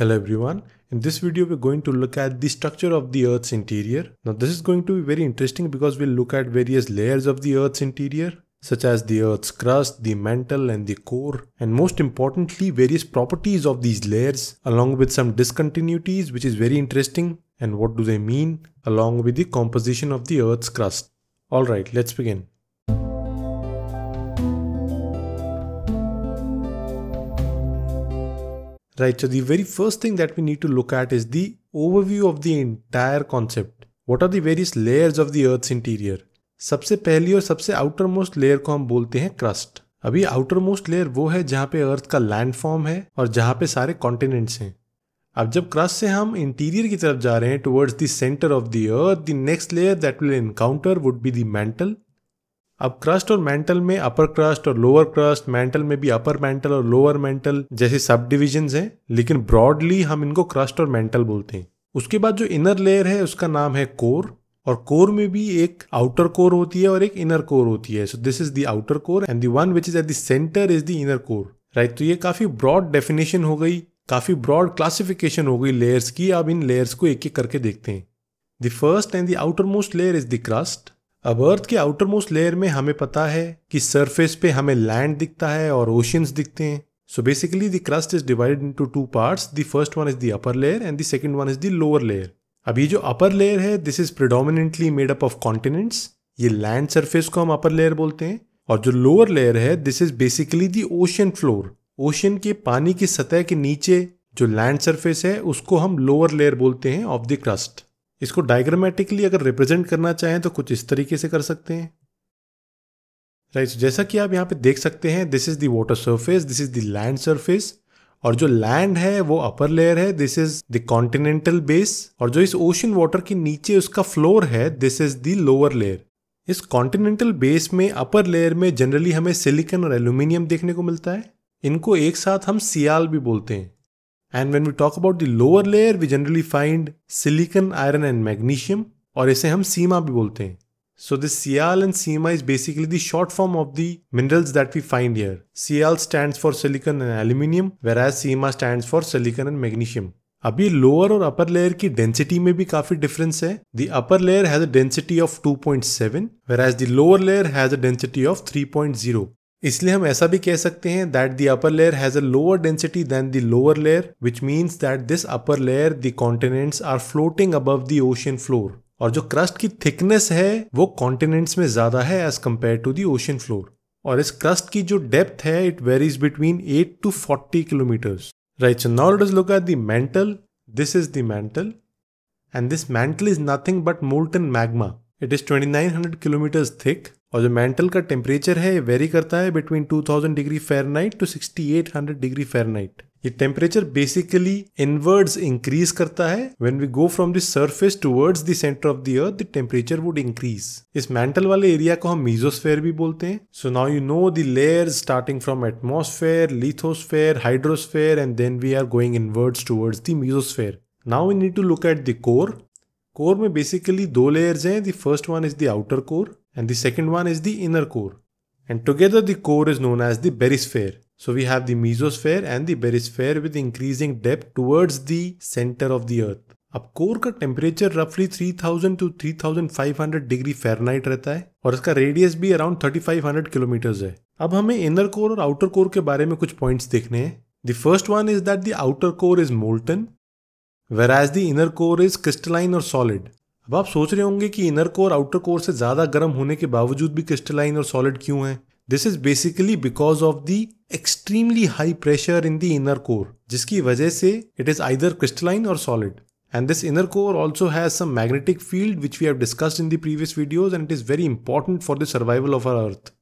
Hello everyone, in this video we're going to look at the structure of the Earth's interior. Now this is going to be very interesting because we'll look at various layers of the Earth's interior such as the Earth's crust, the mantle and the core, and most importantly various properties of these layers along with some discontinuities which is very interesting and what do they mean along with the composition of the Earth's crust. Alright, let's begin. Right, so the very first thing that we need to look at is the overview of the entire concept. What are the various layers of the Earth's interior? सबसे पहली और सबसे outermost layer को हम बोलते हैं crust. अभी outermost layer वो है जहाँ पे Earth का landform है और जहाँ पे सारे continents हैं. अब जब crust से हम interior की तरफ जा रहे हैं towards the center of the Earth, the next layer that we'll encounter would be the mantle. अब क्रस्ट और मैंटल में अपर क्रस्ट और लोअर क्रस्ट, मैंटल में भी अपर मैंटल और लोअर मैंटल जैसे सब डिविजन्स हैं, लेकिन ब्रॉडली हम इनको क्रस्ट और मैंटल बोलते हैं. उसके बाद जो इनर लेयर है उसका नाम है कोर, और कोर में भी एक आउटर कोर होती है और एक इनर कोर होती है. So this is the outer core and the one which is at the centre is the inner core. Right, तो ये काफी ब्रॉड डेफिनेशन हो गई, काफी ब्रॉड क्लासिफिकेशन हो गई लेयर्स की. अब इन लेयर्स को एक एक करके देखते हैं. The first and the outermost layer is the crust. अब अर्थ के आउटरमोस्ट लेयर में हमें पता है कि सरफेस पे हमें लैंड दिखता है और ओशियंस दिखते हैं. So basically the crust is divided into two parts. The first one is the upper layer and the second one is the lower layer. अब ये जो अपर लेयर है this is predominantly made up of continents. ये land surface को हम upper layer बोलते हैं, और जो लोअर लेयर है this is basically the ocean floor. Ocean के पानी की सतह के नीचे जो लैंड सरफेस है उसको हम लोअर लेयर बोलते हैं ऑफ द क्रस्ट. इसको डायग्रामेटिकली अगर रिप्रेजेंट करना चाहें तो कुछ इस तरीके से कर सकते हैं. राइट, so जैसा कि आप यहाँ पे देख सकते हैं this is the water surface, this is the land surface, और जो लैंड है वो अपर लेयर है, this is the continental base, और जो इस ओशन वाटर के नीचे उसका फ्लोर है this is the lower layer. इस कॉन्टिनेंटल बेस में अपर लेयर में जनरली हमें सिलिकन और एल्यूमिनियम देखने को मिलता है. इनको एक साथ हम सियाल भी बोलते हैं. And when we talk about the lower layer, we generally find silicon, iron and magnesium, और इसे हम सीमा भी बोलते हैं. So this sial and sima is basically the short form of the minerals that we find here. Sial stands for silicon and aluminium, whereas sima stands for silicon and magnesium. अभी lower और upper layer की density में भी काफी difference है. The upper layer has a density of 2.7, whereas the lower layer has a density of 3.0. इसलिए हम ऐसा भी कह सकते हैं that the upper layer has a lower density than the lower layer, which means that this upper layer the continents are floating above the ocean floor, और जो crust की थिकनेस है वो कॉन्टिनेंट्स में ज्यादा है as compare to the ocean floor. और इस क्रस्ट की जो डेप्थ है it varies between 8 to 40 kilometres. Right, so now let's look at the mantle. This is the mantle and this mantle is nothing but molten magma. It is 2900 kilometres thick, और जो mantle का temperature है vary करता है between 2000 degree Fahrenheit to 6800 degree Fahrenheit. ये temperature basically inwards increase करता है. When we go from the surface towards the centre of the earth the temperature would increase. इस मैंटल वाले एरिया को हम मेसोस्फीयर भी बोलते हैं. So now you know the layers starting from atmosphere, lithosphere, hydrosphere, and then we are going inwards towards the mesosphere. Now we need to look at the core. Core में basically दो layers हैं. The first one is the outer core and the second one is the inner core, and together the core is known as the barisphere. So we have the mesosphere and the barisphere with increasing depth towards the center of the earth. अब core का temperature रफली 3000 to 3500 degree Fahrenheit रहता है, और इसका radius भी around 3500 kilometres है. अब हमें इनर कोर और आउटर कोर के बारे में कुछ पॉइंट्स देखने हैं. The first one is that the outer core is molten, whereas the inner core is crystalline or solid. अब आप सोच रहे होंगे कि इनर कोर आउटर कोर से ज्यादा गर्म होने के बावजूद भी क्रिस्टलाइन और सॉलिड क्यों है. This is basically because of the extremely high pressure in the inner core, जिसकी वजह से इट इज आइदर क्रिस्टलाइन और solid. And this inner core also has some magnetic field which we have discussed in the previous videos, and it is very important for the survival of our earth.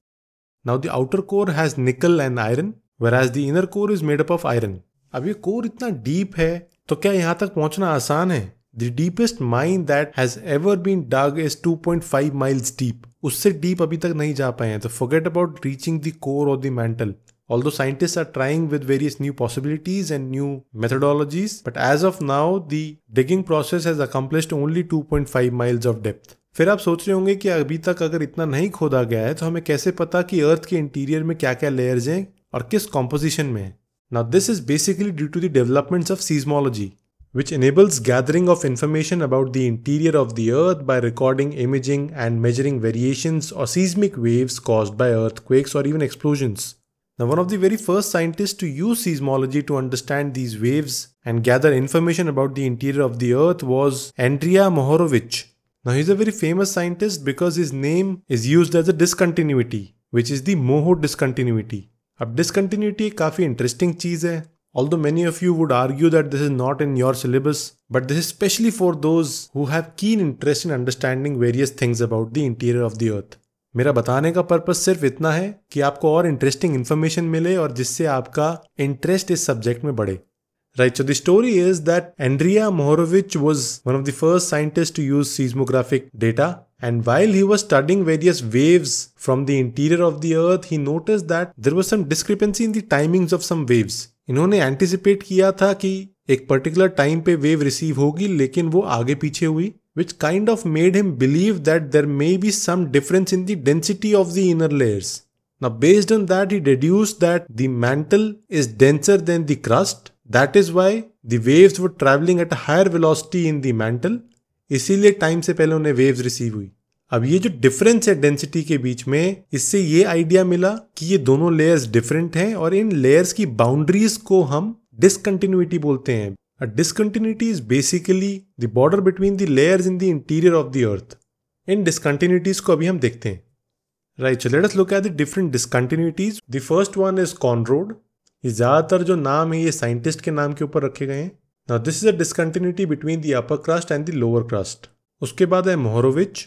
Now the outer core has nickel and iron, whereas the inner core is made up of iron. अब ये core इतना deep है तो क्या यहाँ तक पहुंचना आसान है? The deepest mine that has ever been dug is 2.5 miles deep. उससे deep अभी तक नहीं जा पाए हैं. तो forget about reaching the core or the mantle. Although scientists are trying with various new possibilities and new methodologies, but as of now the digging process has accomplished only 2.5 miles of depth. फिर आप सोच रहे होंगे कि अभी तक अगर इतना नहीं खोदा गया है तो हमें कैसे पता कि अर्थ के इंटीरियर में क्या क्या लेयर्स हैं और किस कॉम्पोजिशन में है. Now this is basically due to the developments of seismology, which enables gathering of information about the interior of the earth by recording, imaging and measuring variations or seismic waves caused by earthquakes or even explosions. Now one of the very first scientists to use seismology to understand these waves and gather information about the interior of the earth was Andrija Mohorovic. Now he's a very famous scientist because his name is used as a discontinuity, which is the Moho discontinuity. अब discontinuity एक काफ़ी interesting चीज़ है. Although many of you would argue that this is not in your syllabus, but this is especially for those who have keen interest in understanding various things about the interior of the earth. मेरा बताने का purpose सिर्फ इतना है कि आपको और interesting information मिले और जिससे आपका interest इस subject में बढ़े. Right, so the story is that Andrija Mohorovic was one of the first scientists to use seismographic data. And while he was studying various waves from the interior of the earth, he noticed that there was some discrepancy in the timings of some waves. इन्होंने anticipate किया था कि एक particular time पे wave receive होगी, लेकिन वो आगे पीछे हुई, which kind of made him believe that there may be some difference in the density of the inner layers. Now, based on that, he deduced that the mantle is denser than the crust. That is why the waves were travelling at a higher velocity in the mantle. इसीलिए time से पहले उन्हें waves receive हुई. अब ये जो difference है density के बीच में, इससे ये आइडिया मिला कि ये दोनों लेयर्स डिफरेंट हैं और इन लेयर्स की बाउंड्रीज को हम डिसकंटिन्यूटी बोलते हैं. A discontinuity is basically the border between the layers in the interior of the earth. इन डिसकंटिन्यूटीज को अभी हम देखते हैं. Right, so let us look at the different discontinuities. The first one is Conrad. ये ज़्यादातर जो नाम है ये साइंटिस्ट के नाम के ऊपर रखे गए हैं. Now this is a discontinuity between the upper crust and the lower crust. उसके बाद है Mohorovic.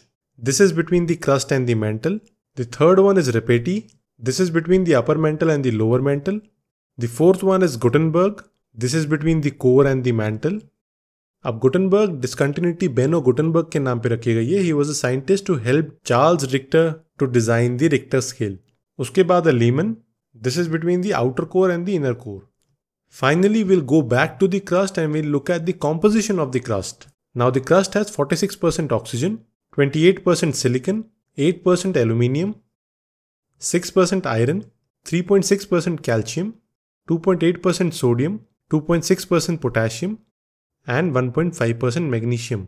This is between the crust and the mantle. The third one is Repeti. This is between the upper mantle and the lower mantle. The fourth one is Gutenberg. This is between the core and the mantle. अब Gutenberg discontinuity Benno Gutenberg के नाम पे रखी गई है. He was a scientist who helped Charles Richter to design the Richter scale. उसके बाद है Lehman. This is between the outer core and the inner core. Finally, we'll go back to the crust and we'll look at the composition of the crust. Now the crust has 46% oxygen, 28% silicon, 8% aluminium, 6% iron, 3.6% calcium, 2.8% sodium, 2.6% potassium and 1.5% magnesium.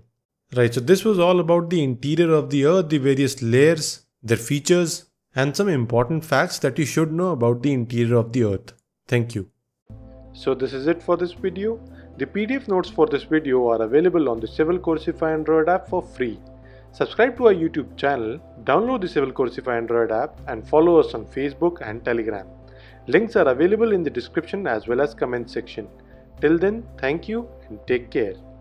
Right, so this was all about the interior of the earth, the various layers, their features and some important facts that you should know about the interior of the earth. Thank you. So this is it for this video. The PDF notes for this video are available on the Civil Coursify Android app for free. Subscribe to our YouTube channel, download the Civil Coursify Android app and follow us on Facebook and Telegram. Links are available in the description as well as comment section. Till then, thank you and take care.